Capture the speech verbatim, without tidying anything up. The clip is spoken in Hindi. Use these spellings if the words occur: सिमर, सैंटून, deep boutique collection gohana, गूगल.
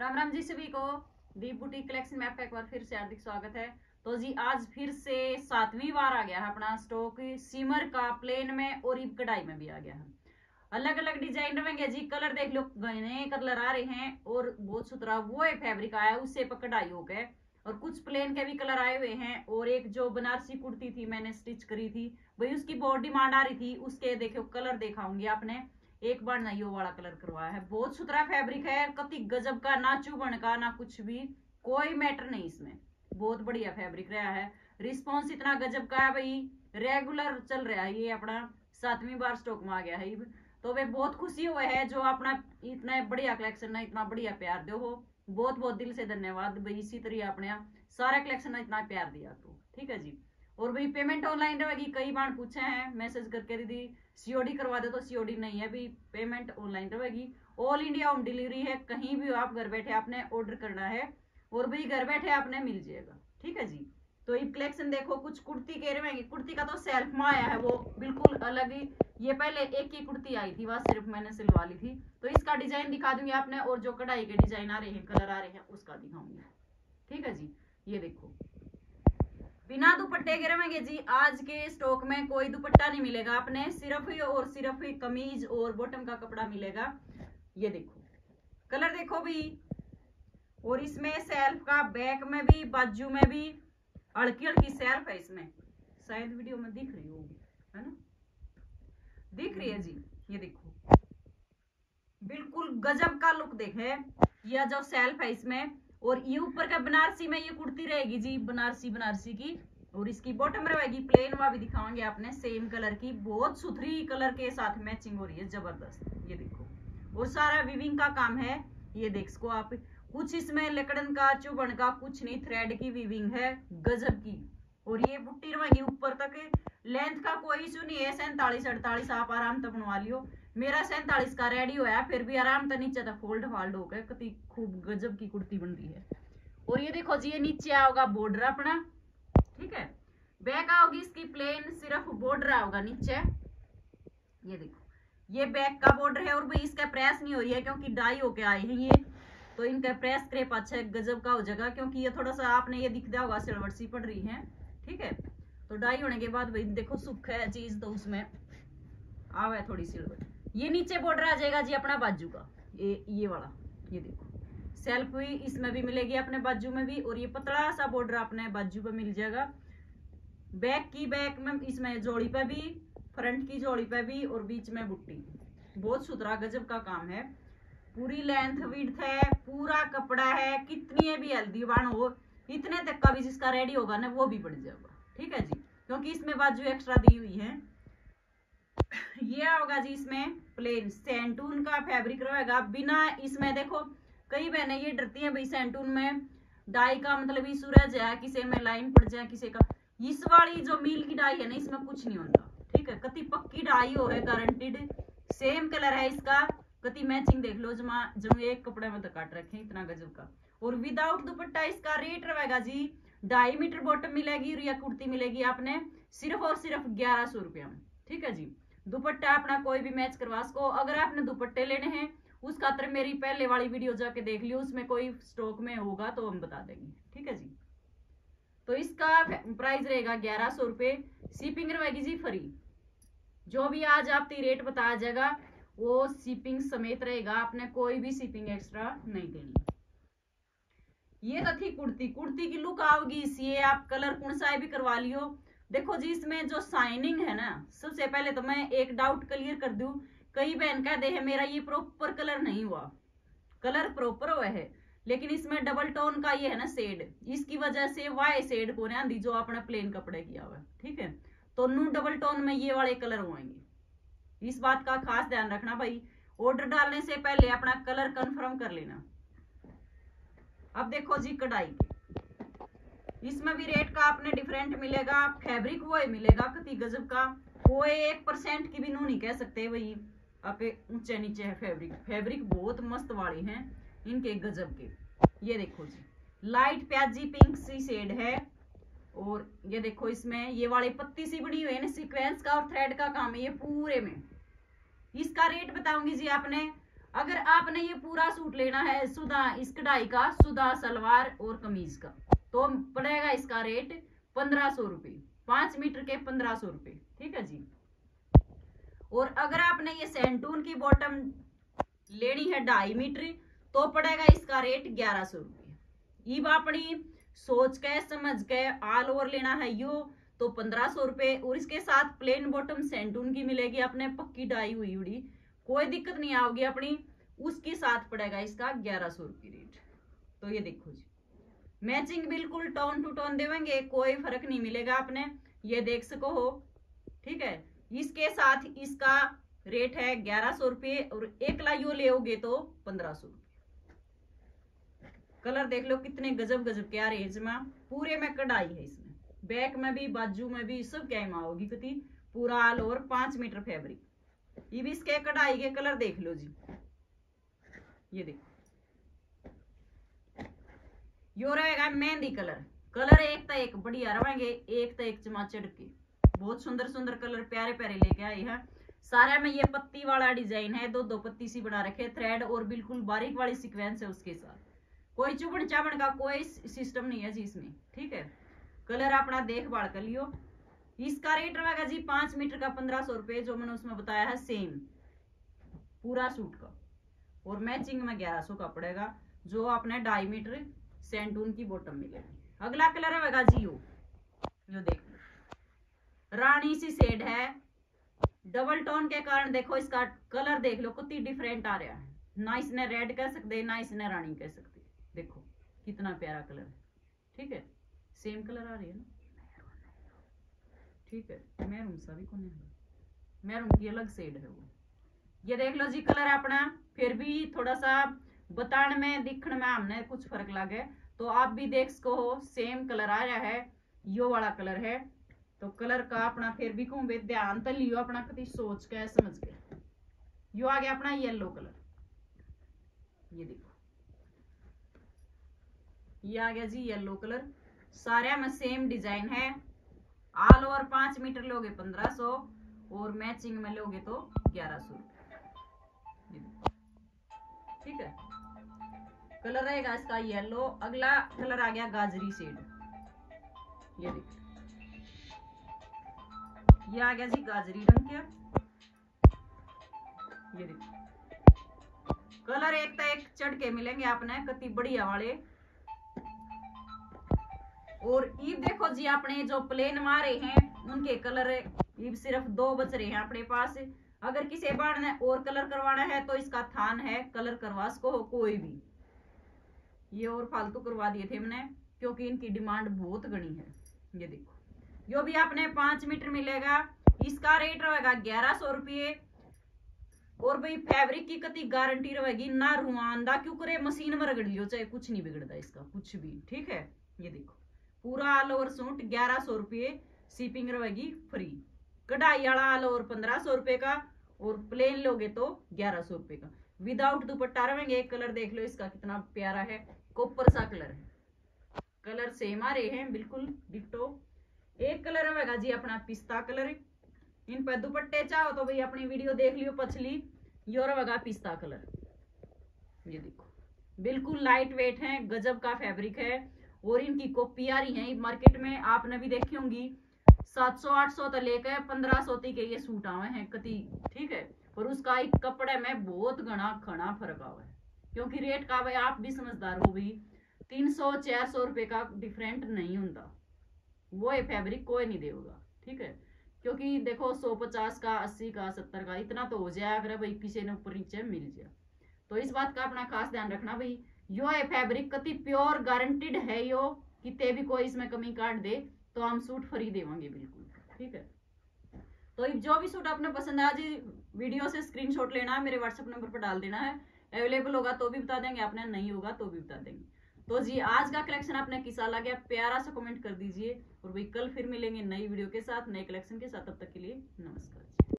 राम राम जी सभी को। डीप बुटीक कलेक्शन में आपका एक बार फिर से हार्दिक स्वागत है। तो जी आज फिर से सातवीं बार आ गया है अपना स्टॉक सिमर का, प्लेन में और ईब कढ़ाई में भी आ गया है। अलग अलग डिजाइन रहेंगे जी, कलर देख लो घने कलर आ रहे हैं और बहुत सुथरा वो एक फैब्रिक आया है उससे कढ़ाई हो गए और कुछ प्लेन के भी कलर आए हुए हैं। और एक जो बनारसी कुर्ती थी मैंने स्टिच करी थी भाई, उसकी बहुत डिमांड आ रही थी, उसके देखो कलर देखाऊंगी आपने। एक बार ना यो वाला कलर करवाया है, बहुत सुथरा फैब्रिक है, कति गजब का, ना चुभन का ना कुछ भी, कोई मैटर नहीं इसमें, बहुत बढ़िया फैब्रिक रहा है। रिस्पॉन्स इतना गजब का है भाई, रेगुलर चल रहा है, ये अपना सातवीं बार स्टॉक में आ गया है। तो वे बहुत खुशी हुए हैं जो अपना इतना बढ़िया कलेक्शन है, इतना बढ़िया प्यार दो हो, बहुत बहुत दिल से धन्यवाद भाई। इसी तरह आपने सारा कलेक्शन में इतना प्यार दिया तो ठीक है जी। और भाई पेमेंट ऑनलाइन रहेगी, कई बार पूछे हैं मैसेज करके दीदी सीओडी करवा दो, तो सीओडी नहीं है भाई, पेमेंट ऑनलाइन रहेगी। ऑल इंडिया होम डिलीवरी है, कहीं भी आप घर बैठे आपने ऑर्डर करना है और भाई घर बैठे आपने मिल जाएगा ठीक है जी। तो ये कलेक्शन देखो, कुछ कुर्ती कह रहे हैं, कुर्ती का तो सेल्फ में आया है वो बिल्कुल अलग ही। ये पहले एक ही कुर्ती आई थी वह सिर्फ मैंने सिलवा ली थी, तो इसका डिजाइन दिखा दूंगी आपने। और जो कढ़ाई के डिजाइन आ रहे हैं, कलर आ रहे हैं, उसका दिखाऊंगी ठीक है जी। ये देखो बिना दुपट्टे के रहेंगे जी, आज के स्टॉक में कोई दुपट्टा नहीं मिलेगा आपने, सिर्फ ही और सिर्फ ही कमीज और बॉटम का कपड़ा मिलेगा। ये देखो कलर देखो भी, और इसमें सेल्फ का बैक में भी बाजू में भी हल्की हल्की सेल्फ है इसमें, शायद वीडियो में दिख रही होगी है ना, दिख रही है जी। ये देखो बिल्कुल गजब का लुक देखे, यह जो सेल्फ है इसमें। और ये ऊपर का बनारसी में ये कुर्ती रहेगी जी, बनारसी बनारसी की, और इसकी बॉटम रहेगी प्लेन, वहां भी दिखाएंगे आपने सेम कलर की, बहुत सुथरी कलर के साथ मैचिंग हो रही है जबरदस्त। ये देखो और सारा वीविंग का काम है, ये देख सको आप, कुछ इसमें लकड़न का चुभन का कुछ नहीं, थ्रेड की वीविंग है गजब की। और ये बुट्टी रहेगी ऊपर तक, लेंथ का कोई इशू नहीं है, सैंतालीस अड़तालीस आप आराम से बनवा लियो। मेरा सैंतालीस का रेडी होया, फिर भी आराम से नीचे तक फोल्ड फाल्ड हो गया, कति खूब गजब की कुर्ती बन रही है। और ये देखो जी ये नीचे आओगा बॉर्डर अपना ठीक है, बैक आओगी इसकी प्लेन, सिर्फ बॉर्डर आओगा नीचे। ये देखो ये बैक का बॉर्डर है, और भाई इसका प्रेस नहीं हो रही है क्योंकि डाई होके आए हैं ये, तो इनका प्रेस क्रेप अच्छा गजब का हो जाएगा, क्योंकि ये थोड़ा सा आपने ये दिख दिया होगा सिलवट सी पड़ रही है ठीक है। तो डाई होने के बाद भाई देखो सुख है चीज, तो उसमें आवा थोड़ी सिलवट। ये नीचे बॉर्डर आ जाएगा जी अपना बाजू का, ये ये वाला, ये देखो सेल्फ हुई इसमें भी मिलेगी अपने बाजू में भी, और ये पतला सा बॉर्डर अपने बाजू पे मिल जाएगा। बैक की बैक में इसमें जोड़ी पे भी, फ्रंट की जोड़ी पे भी, और बीच में बुट्टी, बहुत सुथरा गजब का काम है। पूरी लेंथ विड्थ है, पूरा कपड़ा है, कितनी भी हल्दी बाण हो इतने तक का भी जिसका रेडी होगा ना वो भी बढ़ जाएगा ठीक है जी, क्योंकि इसमें बाजू एक्स्ट्रा दी हुई है। ये होगा जी इसमें प्लेन सैंटून का फैब्रिक रहेगा, बिना इसमें देखो कई बहने ये डरती हैं भाई सैंटून में डाई का मतलब ही सूरज है, किसी में लाइन पड़ जाए किसी का, इस वाली जो मील की डाई है ना इसमें कुछ नहीं होता ठीक है। कति पक्की डाई हो है गारंटीड, सेम कलर है इसका, कति मैचिंग देख लो, जमा जो एक कपड़े में तो काट रखे इतना गजब का। और विदाउट दुपट्टा इसका रेट रहेगा जी, ढाई मीटर बॉटम मिलेगी और यह कुर्ती मिलेगी आपने सिर्फ और सिर्फ ग्यारह सौ रुपया में ठीक है जी। दुपट्टा अपना कोई भी मैच करवा सको, अगर आपने दुपट्टे लेने हैं उसका तरह मेरी पहले वाली वीडियो जाके देख लियो, उसमें कोई स्टॉक में होगा तो हम बता देंगे ठीक है जी। तो इसका प्राइस रहेगा ग्यारह सौ रुपये, शिपिंग रहेगी जी फ्री, जो भी आज आप रेट बताया जाएगा वो शिपिंग समेत रहेगा, आपने कोई भी शिपिंग एक्स्ट्रा नहीं देनी। ये तो थी कुर्ती, कुर्ती की लुक आओगी इसलिए आप कलर कौन सा भी करवा लियो। देखो जी इसमें जो साइनिंग है ना, सबसे पहले तो मैं एक डाउट क्लियर कर दूं, कई बहन कह दे है मेरा ये प्रॉपर कलर नहीं हुआ, कलर प्रॉपर हुआ है लेकिन इसमें डबल टोन का ये है ना शेड, इसकी वजह से वाई शेड को ना दी जो अपना प्लेन कपड़े किया हुआ ठीक है, तो नू डबल टोन में ये वाले कलर होंगे, इस बात का खास ध्यान रखना भाई, ऑर्डर डालने से पहले अपना कलर कंफर्म कर लेना। अब देखो जी कढ़ाई, इसमें भी रेट का आपने डिफरेंट मिलेगा, फैब्रिक वो ही मिलेगा कति गजब का, वो एक परसेंट की भी नू नहीं कह सकते भाई, आप ऊंचे नीचे है फैब्रिक, फैब्रिक बहुत मस्त वाले हैं इनके गजब के। ये देखो जी लाइट प्याजी पिंक सी शेड है, और ये देखो इसमें ये वाले पत्ती सी बनी हुई है ना, सीक्वेंस का और थ्रेड का काम है ये पूरे में। इसका रेट बताऊंगी जी आपने अगर आपने ये पूरा सूट लेना है सुधा इस कढ़ाई का, सुधा सलवार और कमीज का, तो पड़ेगा इसका रेट पंद्रह सौ रुपये, पांच मीटर के पंद्रह सौ रुपये, ठीक है जी। और अगर आपने ये सेंटून की बॉटम लेनी है ढाई मीटर, तो पड़ेगा इसका रेट ग्यारह सौ रुपये। इब अपनी सोच के समझ के ऑल ओवर लेना है यो तो पंद्रह सौ रुपये, और इसके साथ प्लेन बॉटम सेंटून की मिलेगी अपने पक्की डाई हुई उड़ी, कोई दिक्कत नहीं आओगी अपनी, उसके साथ पड़ेगा इसका ग्यारह सौ रुपये रेट। तो ये देखो जी, मैचिंग बिल्कुल टोन टू टोन देवेंगे, कोई फर्क नहीं मिलेगा आपने, ये देख सको हो, ठीक है। इसके साथ इसका रेट है ग्यारह सौ रुपये, और एक लाइयो लेओगे तो पंद्रह सौ रुपये। कलर देख लो कितने गजब गजब क्या रेंज में, पूरे में कढ़ाई है, इसमें बैक में भी बाजू में भी सब क्या माओगी कति, पूरा ऑल ओवर पांच मीटर फैब्रिक। ये भी इसके कढ़ाई के कलर देख लो जी, ये देखो यो रहेगा मेहंदी कलर, कलर एक तक एक बढ़िया रहेंगे, एक तक एक चमाचड़ के, बहुत सुंदर सुंदर कलर प्यारे प्यारे लेके आए हैं। सारे में ये पत्ती वाला डिजाइन है, दो दो पत्ती सी बना रखे थ्रेड, और बिल्कुल बारीक वाली सीक्वेंस है उसके साथ, कोई चुभन चाबन का कोई सिस्टम नहीं है जी इसमें, ठीक है। कलर अपना देखभाल कर लियो। इसका रेट रहेगा जी पांच मीटर का पंद्रह सौ रुपये, जो मैंने उसमें बताया है सेम पूरा सूट का, और मैचिंग में ग्यारह सौ का पड़ेगा, जो आपने ढाई मीटर सेंटून की बॉटम मिलेगी। अगला कलर रहेगा जी यो, यो देख लो रानी सी शेड है, डबल टोन के कारण देखो इसका कलर देख लो कितनी डिफरेंट आ रहा है, ना इसने रेड कह सकते ना इसने रानी कह सकते, देखो कितना प्यारा कलर है, ठीक है। सेम कलर आ रही है ना, ठीक है, मैरून सा भी कौन है, मैरून की अलग शेड है वो। ये देख लो जी कलर अपना, फिर भी थोड़ा सा बताने में दिखने में हमने कुछ फर्क लगे, तो आप भी देख सको हो, सेम कलर आया है, यो वाला कलर है। तो कलर का अपना फिर भी घूमे ध्यान तो लियो अपना, कभी सोच के समझ के। यो आ गया अपना येलो कलर, ये देखो ये आ गया जी येलो कलर, सारे में सेम डिजाइन है, ऑल ओवर पांच मीटर लोगे पंद्रह सौ, और मैचिंग में लोगे तो ग्यारह सौ, ठीक है। कलर रहेगा इसका येलो। अगला कलर आ गया गाजरी शेड, ये देखो ये आ गया जी गाजरी रंग के, ये देखो कलर एक तक एक चढ़ के मिलेंगे आपने, कति बढ़िया वाले। और ईब देखो जी अपने जो प्लेन मारे हैं उनके कलर ईब सिर्फ दो बच रहे हैं अपने पास। अगर किसी बार ने और कलर करवाना है तो इसका थान है, कलर करवा सको हो कोई भी। ये और फालतू करवा दिए थे हमने क्योंकि इनकी डिमांड बहुत घनी है। ये देखो जो भी आपने पांच मीटर मिलेगा, इसका रेट रहेगा ग्यारह सौ रुपये। और भाई फैब्रिक की कति गारंटी रहेगी, ना रुआंदा क्यों करे, मशीन में रगड़ लियो चाहे, कुछ नहीं बिगड़ता इसका कुछ भी, ठीक है। ये देखो पूरा ऑल ओवर सूट ग्यारह सौ रुपये, शिपिंग रहेगी फ्री, कढ़ाई वाला ऑल ओवर पंद्रह सौ रुपये का, और प्लेन लोगे तो ग्यारह सौ रुपये का, विदाउट दुपट्टा रहेंगे। कलर देख लो इसका कितना प्यारा है, कॉपर सा कलर है, कलर सेम आ रहे हैं बिल्कुल डिटो। एक कलर रहेगा जी अपना पिस्ता कलर, इन पर दुपट्टे चाहो तो भाई अपनी वीडियो देख लियो पछली। ये रहेगा पिस्ता कलर, ये देखो बिल्कुल लाइट वेट है, गजब का फैब्रिक है, और इनकी कॉपी आ रही है मार्केट में, आपने भी देखी होंगी। सात सौ आठ सौ तक लेकर पंद्रह सौ तक के ये सूट आवे हैं कति, ठीक है। और उसका एक कपड़े में बहुत घना खना फर्क आवा है, क्योंकि रेट का भाई आप भी समझदार हो भाई, तीन सौ चार सौ रुपये का डिफरेंट नहीं होता, वो ये फैब्रिक कोई नहीं देगा, ठीक है। क्योंकि देखो सौ पचास का, अस्सी का, सत्तर का इतना तो हो जाए अगर भाई किसी ने ऊपर नीचे मिल जाए, तो इस बात का अपना खास ध्यान रखना भाई। यो है फैब्रिक कति प्योर गारंटीड है, यो कितने भी कोई इसमें कमी काट दे तो हम सूट फ्री देवांगे बिल्कुल, ठीक है। तो जो भी सूट आपने पसंद आया जी, वीडियो से स्क्रीनशॉट लेना है, मेरे व्हाट्सएप नंबर पर डाल देना है, अवेलेबल होगा तो भी बता देंगे, आपने नहीं होगा तो भी बता देंगे। तो जी आज का कलेक्शन आपने किसा लगा प्यारा सा कमेंट कर दीजिए, और वही कल फिर मिलेंगे नई वीडियो के साथ नए कलेक्शन के साथ, तब तक के लिए नमस्कार।